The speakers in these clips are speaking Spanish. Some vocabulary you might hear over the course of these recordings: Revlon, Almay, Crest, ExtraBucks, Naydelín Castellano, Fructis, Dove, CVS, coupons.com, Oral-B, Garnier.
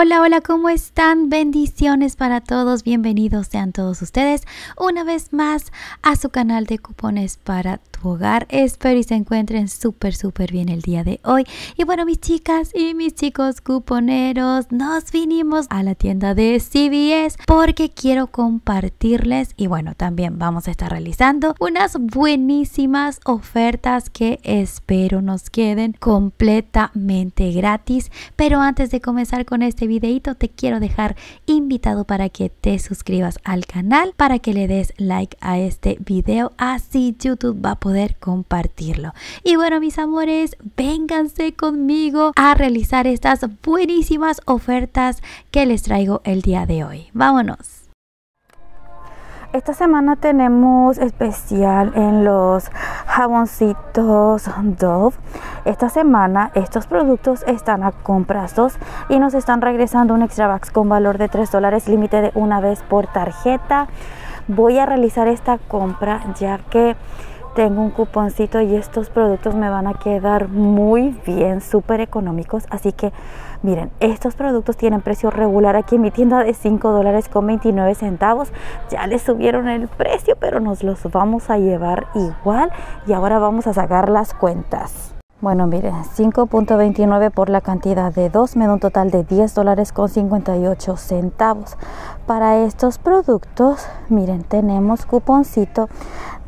Hola, hola, ¿cómo están? Bendiciones para todos, bienvenidos sean todos ustedes una vez más a su canal de cupones para tu hogar. Espero y se encuentren súper bien el día de hoy. Y bueno, mis chicas y mis chicos cuponeros, nos vinimos a la tienda de CVS porque quiero compartirles y bueno, también vamos a estar realizando unas buenísimas ofertas que espero nos queden completamente gratis. Pero antes de comenzar con este videito te quiero dejar invitado para que te suscribas al canal, para que le des like a este video, así YouTube va a poder compartirlo. Y bueno, mis amores, vénganse conmigo a realizar estas buenísimas ofertas que les traigo el día de hoy. Vámonos. Esta semana tenemos especial en los jaboncitos Dove. Esta semana estos productos están a compras 2 y nos están regresando un ExtraBucks con valor de $3, límite de una vez por tarjeta. Voy a realizar esta compra ya que tengo un cuponcito y estos productos me van a quedar muy bien, súper económicos. Así que miren, estos productos tienen precio regular aquí en mi tienda de $5.29. Ya les subieron el precio, pero nos los vamos a llevar igual. Y ahora vamos a sacar las cuentas. Bueno, miren, 5.29 por la cantidad de 2 me da un total de $10.58. Para estos productos, miren, tenemos cuponcito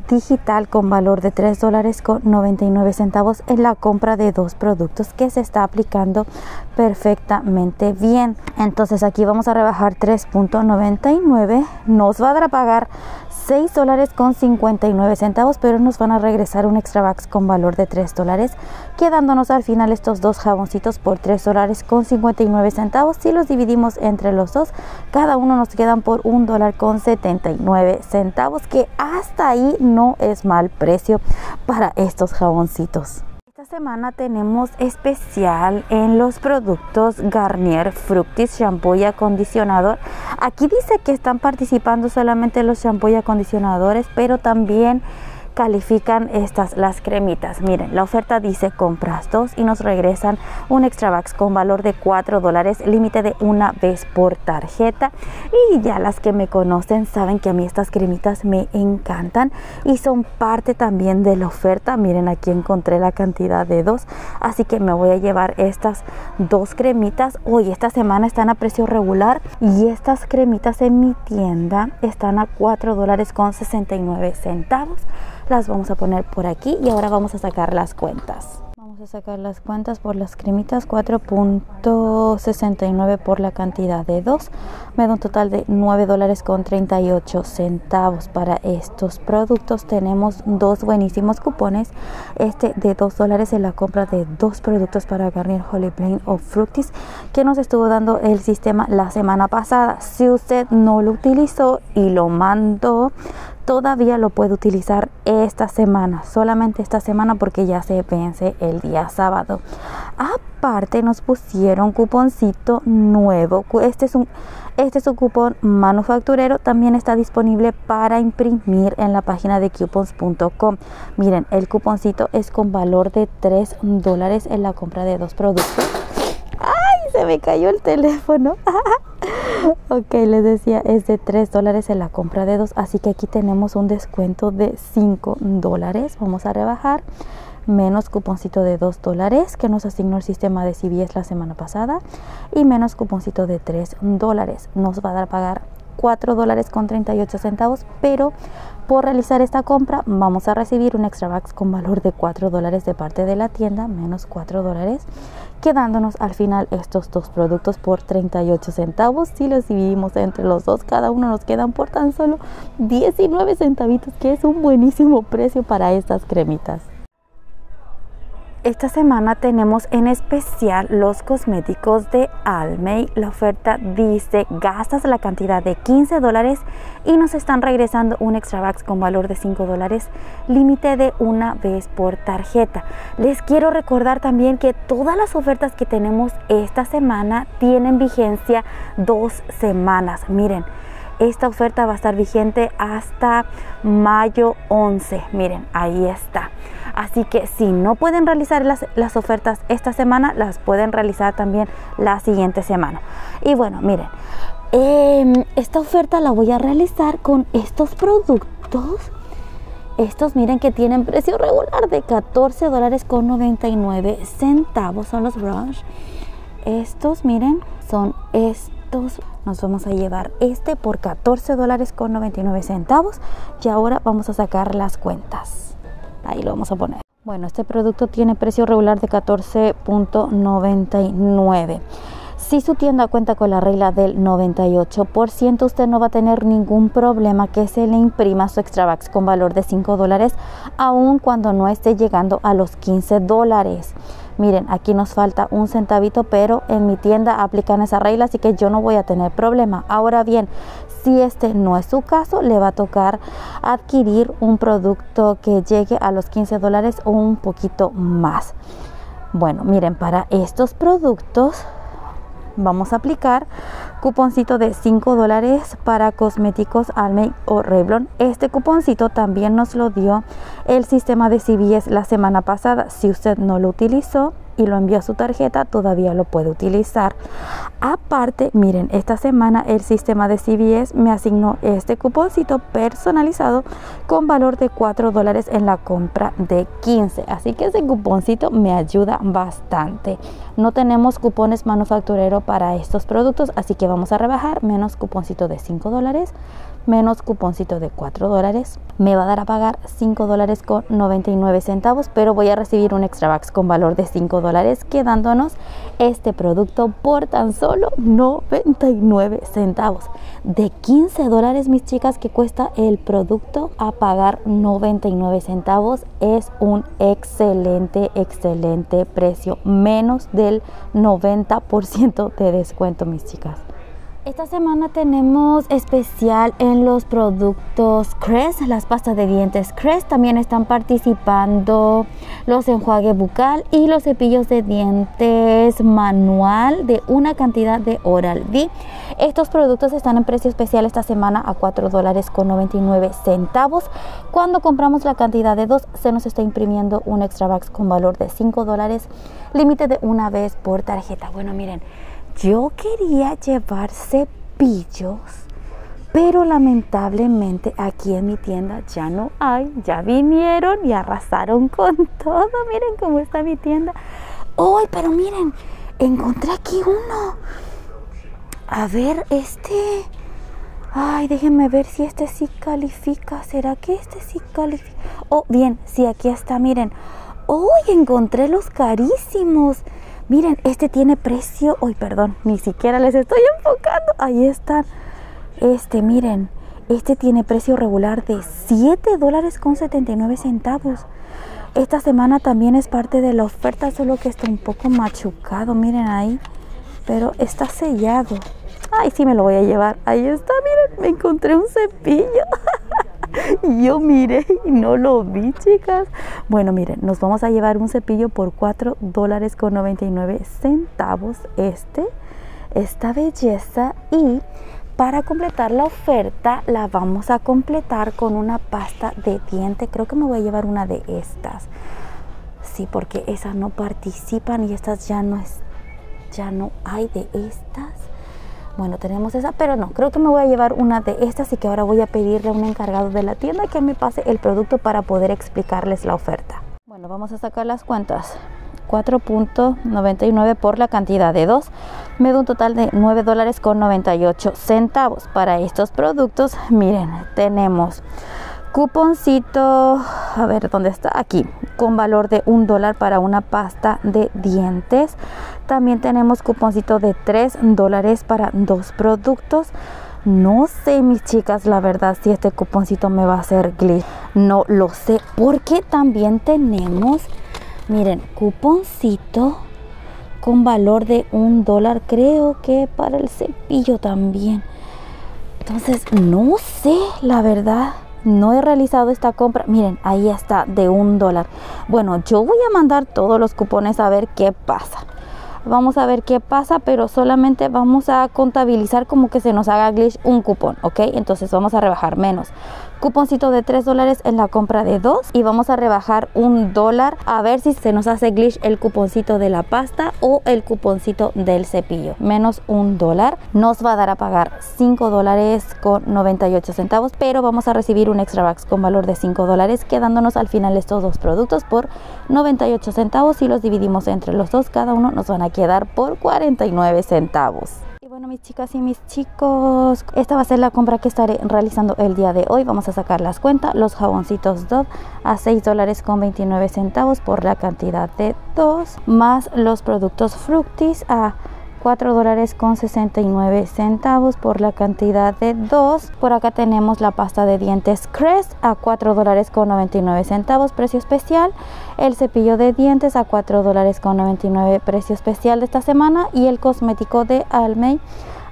digital con valor de $3.99 en la compra de 2 productos que se está aplicando perfectamente bien. Entonces aquí vamos a rebajar 3.99, nos va a dar a pagar $6.59, pero nos van a regresar un ExtraBucks con valor de $3, quedándonos al final estos 2 jaboncitos por $3.59. Si los dividimos entre los 2, cada uno nos quedan por $1.79, que hasta ahí no es mal precio para estos jaboncitos. Esta semana tenemos especial en los productos Garnier, Fructis, shampoo y acondicionador. Aquí dice que están participando solamente los shampoo y acondicionadores, pero también califican estas las cremitas. Miren, la oferta dice compras 2 y nos regresan un ExtraBucks con valor de $4, límite de una vez por tarjeta. Y ya las que me conocen saben que a mí estas cremitas me encantan y son parte también de la oferta. Miren, aquí encontré la cantidad de 2, así que me voy a llevar estas 2 cremitas. Hoy esta semana están a precio regular y estas cremitas en mi tienda están a $4.69. Las vamos a poner por aquí y ahora vamos a sacar las cuentas. Vamos a sacar las cuentas por las cremitas. 4.69 por la cantidad de 2. Me da un total de $9.38. Para estos productos tenemos 2 buenísimos cupones. Este de $2 en la compra de 2 productos para Garnier, Holy Plain o Fructis, que nos estuvo dando el sistema la semana pasada. Si usted no lo utilizó y lo mandó, todavía lo puede utilizar esta semana, solamente esta semana porque ya se vence el día sábado. Aparte nos pusieron cuponcito nuevo. Este es un cupón manufacturero, también está disponible para imprimir en la página de coupons.com. Miren, el cuponcito es con valor de $3 en la compra de 2 productos. ¡Ay! Se me cayó el teléfono. Ok, les decía, es de $3 en la compra de 2, así que aquí tenemos un descuento de $5. Vamos a rebajar menos cuponcito de $2 que nos asignó el sistema de CVS la semana pasada y menos cuponcito de $3. Nos va a dar a pagar $4.38, pero por realizar esta compra vamos a recibir un ExtraBucks con valor de $4 de parte de la tienda, menos $4, quedándonos al final estos 2 productos por $0.38. Si los dividimos entre los 2, cada uno nos quedan por tan solo 19 centavitos, que es un buenísimo precio para estas cremitas. Esta semana tenemos en especial los cosméticos de Almay. La oferta dice gastas la cantidad de $15 y nos están regresando un ExtraBucks con valor de $5, límite de una vez por tarjeta. Les quiero recordar también que todas las ofertas que tenemos esta semana tienen vigencia 2 semanas. Miren, esta oferta va a estar vigente hasta mayo 11. Miren, ahí está. Así que si no pueden realizar las ofertas esta semana, las pueden realizar también la siguiente semana. Y bueno, miren, esta oferta la voy a realizar con estos productos. Estos miren que tienen precio regular de $14.99. Son los brush. Estos miren, son estos. Nos vamos a llevar este por $14.99. Y ahora vamos a sacar las cuentas. Ahí lo vamos a poner. Bueno, este producto tiene precio regular de $14.99. Si su tienda cuenta con la regla del 98%, usted no va a tener ningún problema que se le imprima su ExtraBucks con valor de $5, aun cuando no esté llegando a los $15. Miren, aquí nos falta un centavito, pero en mi tienda aplican esa regla, así que yo no voy a tener problema. Ahora bien, si este no es su caso, le va a tocar adquirir un producto que llegue a los $15 o un poquito más. Bueno, miren, para estos productos vamos a aplicar cuponcito de $5 para cosméticos Almay o Revlon. Este cuponcito también nos lo dio el sistema de CVS la semana pasada. Si usted no lo utilizó y lo envió a su tarjeta, todavía lo puede utilizar. Aparte, miren, esta semana el sistema de CVS me asignó este cuponcito personalizado con valor de $4 en la compra de $15. Así que ese cuponcito me ayuda bastante. No tenemos cupones manufacturero para estos productos, así que vamos a rebajar. Menos cuponcito de $5, menos cuponcito de $4. Me va a dar a pagar $5.99, pero voy a recibir un ExtraBucks con valor de $5, quedándonos este producto por tan solo 99 centavos. De $15, mis chicas, que cuesta el producto, a pagar 99 centavos. Es un excelente precio, menos del 90% de descuento, mis chicas. Esta semana tenemos especial en los productos Crest, las pastas de dientes Crest. También están participando los enjuague bucal y los cepillos de dientes manual de una cantidad de Oral-B. Estos productos están en precio especial esta semana a $4.99. Cuando compramos la cantidad de 2, se nos está imprimiendo un ExtraBucks con valor de $5, límite de una vez por tarjeta. Bueno, miren, yo quería llevar cepillos, pero lamentablemente aquí en mi tienda ya no hay. Ya vinieron y arrasaron con todo. Miren cómo está mi tienda. ¡Ay, pero miren! Encontré aquí uno. A ver, este... Ay, déjenme ver si este sí califica. ¿Será que este sí califica? Oh, bien, sí, aquí está, miren. ¡Ay, encontré los carísimos! Miren, este tiene precio... Uy, perdón, ni siquiera les estoy enfocando. Ahí están. Este, miren, este tiene precio regular de $7.79. Esta semana también es parte de la oferta, solo que está un poco machucado. Miren ahí, pero está sellado. Ay, sí me lo voy a llevar. Ahí está, miren, me encontré un cepillo. Yo miré y no lo vi, chicas. Bueno, miren, nos vamos a llevar un cepillo por $4.99 esta belleza. Y para completar la oferta, la vamos a completar con una pasta de diente. Creo que me voy a llevar una de estas. Sí, porque esas no participan y estas ya no hay de estas. Bueno, tenemos esa, pero no, creo que me voy a llevar una de estas, así que ahora voy a pedirle a un encargado de la tienda que me pase el producto para poder explicarles la oferta. Bueno, vamos a sacar las cuentas. $4.99 por la cantidad de 2, me da un total de $9.98. Para estos productos, miren, tenemos cuponcito, a ver dónde está, aquí, con valor de $1 para una pasta de dientes. También tenemos cuponcito de $3 para 2 productos. No sé, mis chicas, la verdad, si este cuponcito me va a hacer glitch, no lo sé, porque también tenemos, miren, cuponcito con valor de $1, creo que para el cepillo también. Entonces, no sé, la verdad. No he realizado esta compra. Miren, ahí está, de $1. Bueno, yo voy a mandar todos los cupones a ver qué pasa. Vamos a ver qué pasa, pero solamente vamos a contabilizar como que se nos haga glitch un cupón, ¿ok? Entonces vamos a rebajar menos cuponcito de $3 en la compra de 2 y vamos a rebajar $1 a ver si se nos hace glitch el cuponcito de la pasta o el cuponcito del cepillo. Menos $1 nos va a dar a pagar $5.98, pero vamos a recibir un extra bucks con valor de $5, quedándonos al final estos dos productos por 98 centavos. Si los dividimos entre los dos, cada uno nos van a quedar por 49 centavos. Bueno, mis chicas y mis chicos, esta va a ser la compra que estaré realizando el día de hoy. Vamos a sacar las cuentas. Los jaboncitos Dove a $6.29 por la cantidad de 2, más los productos Fructis a $4.69 por la cantidad de 2. Por acá tenemos la pasta de dientes Crest a $4.99 precio especial, el cepillo de dientes a $4.99 precio especial de esta semana y el cosmético de Almay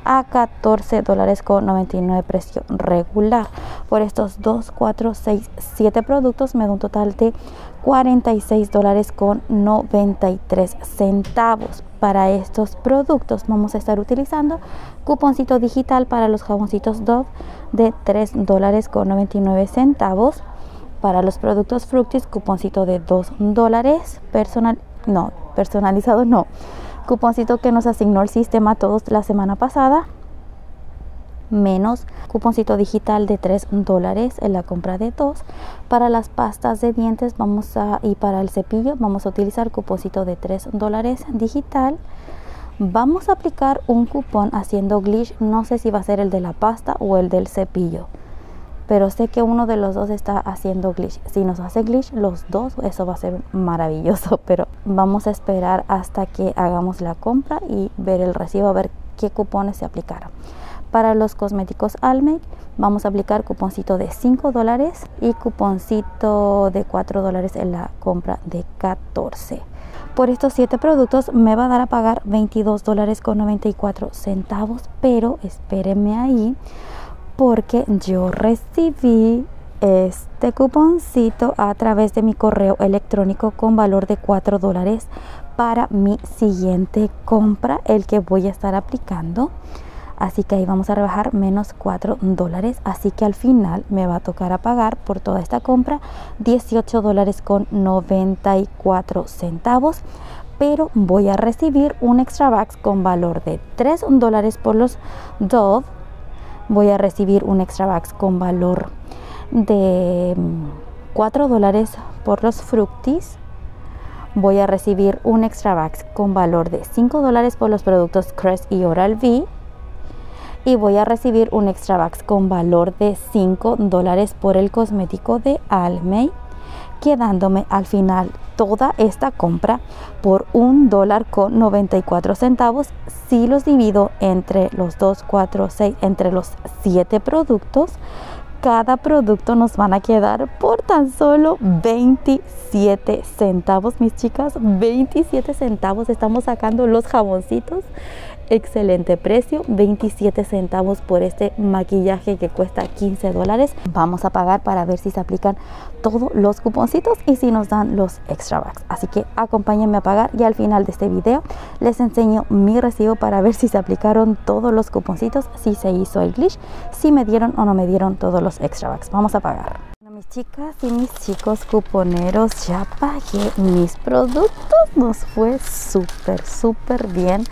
a $14.99 precio regular. Por estos 2, 4, 6, 7 productos me da un total de $46.93. Para estos productos vamos a estar utilizando cuponcito digital para los jaboncitos Dove de $3.99. Para los productos Fructis, cuponcito de $2. Personalizado no. Cuponcito que nos asignó el sistema todos la semana pasada, menos cuponcito digital de $3 en la compra de 2. Para las pastas de dientes y para el cepillo vamos a utilizar cuponcito de $3 digital. Vamos a aplicar un cupón haciendo glitch, no sé si va a ser el de la pasta o el del cepillo, pero sé que uno de los dos está haciendo glitch. Si nos hace glitch los dos, eso va a ser maravilloso, pero vamos a esperar hasta que hagamos la compra y ver el recibo, a ver qué cupones se aplicaron. Para los cosméticos Almay vamos a aplicar cuponcito de $5 y cuponcito de $4 en la compra de 14. Por estos 7 productos me va a dar a pagar $22.94, pero espérenme ahí porque yo recibí este cuponcito a través de mi correo electrónico con valor de $4 para mi siguiente compra, el que voy a estar aplicando. Así que ahí vamos a rebajar menos $4. Así que al final me va a tocar a pagar por toda esta compra $18.94. Pero voy a recibir un extra bucks con valor de $3 por los Dove. Voy a recibir un extra bucks con valor de $4 por los Fructis. Voy a recibir un extra bucks con valor de $5 por los productos Crest y Oral-B. Y voy a recibir un extra bucks con valor de $5 por el cosmético de Almay, quedándome al final toda esta compra por $1.94. Si los divido entre los 2, 4, 6, entre los 7 productos, cada producto nos van a quedar por tan solo 27 centavos, mis chicas. 27 centavos estamos sacando los jaboncitos. Excelente precio, 27 centavos por este maquillaje que cuesta $15. Vamos a pagar para ver si se aplican todos los cuponcitos y si nos dan los extra bucks. Así que acompáñenme a pagar y al final de este video les enseño mi recibo para ver si se aplicaron todos los cuponcitos, si se hizo el glitch, si me dieron o no me dieron todos los extra bucks. Vamos a pagar. Mis chicas y mis chicos cuponeros, ya pagué mis productos, nos fue súper bien.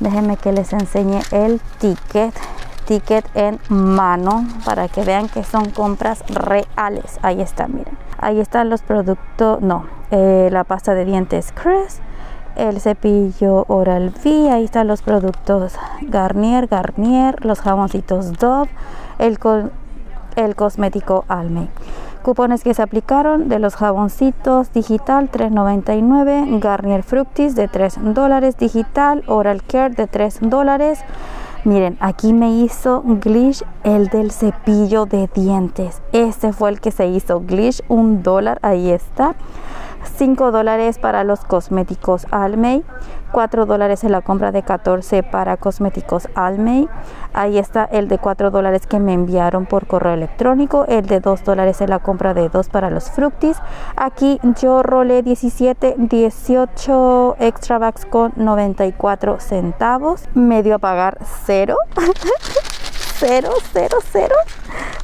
Déjenme que les enseñe el ticket en mano para que vean que son compras reales. Ahí está, miren, ahí están los productos, la pasta de dientes Crest, el cepillo Oral-B, ahí están los productos Garnier, los jaboncitos Dove, el cosmético Almay. Cupones que se aplicaron de los jaboncitos digital $3.99, Garnier Fructis de $3 digital, Oral Care de $3. Miren, aquí me hizo glitch el del cepillo de dientes. Este fue el que se hizo glitch, $1, ahí está. $5 para los cosméticos Almay, $4 en la compra de 14 para cosméticos Almay. Ahí está el de $4 que me enviaron por correo electrónico, el de $2 en la compra de 2 para los Fructis. Aquí yo rolé 18 extra bucks con 94 centavos. Me dio a pagar 0.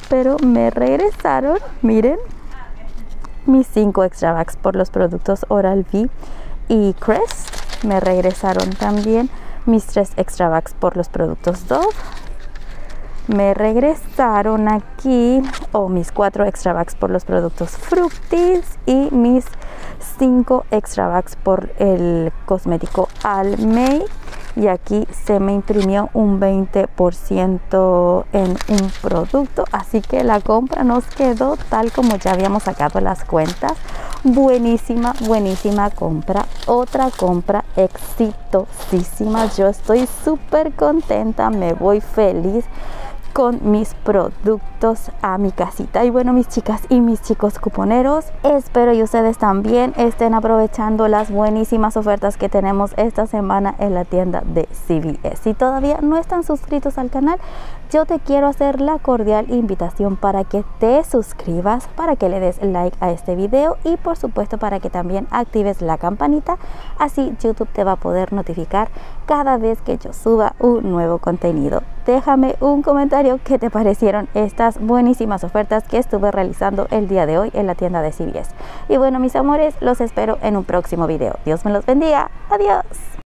pero me regresaron, miren, mis 5 ExtraBucks por los productos Oral-B y Crest. Me regresaron también mis 3 ExtraBucks por los productos Dove. Me regresaron aquí mis 4 ExtraBucks por los productos Fructis y mis 5 ExtraBucks por el cosmético Almay. Y aquí se me imprimió un 20% en un producto, así que la compra nos quedó tal como ya habíamos sacado las cuentas. Buenísima, buenísima compra. Otra compra exitosísima. Yo estoy súper contenta, me voy feliz con mis productos a mi casita. Y bueno, mis chicas y mis chicos cuponeros, espero y ustedes también estén aprovechando las buenísimas ofertas que tenemos esta semana en la tienda de CVS. Si todavía no están suscritos al canal, yo te quiero hacer la cordial invitación para que te suscribas, para que le des like a este video y por supuesto para que también actives la campanita. Así YouTube te va a poder notificar cada vez que yo suba un nuevo contenido. Déjame un comentario qué te parecieron estas buenísimas ofertas que estuve realizando el día de hoy en la tienda de CVS. Y bueno, mis amores, los espero en un próximo video. Dios me los bendiga. Adiós.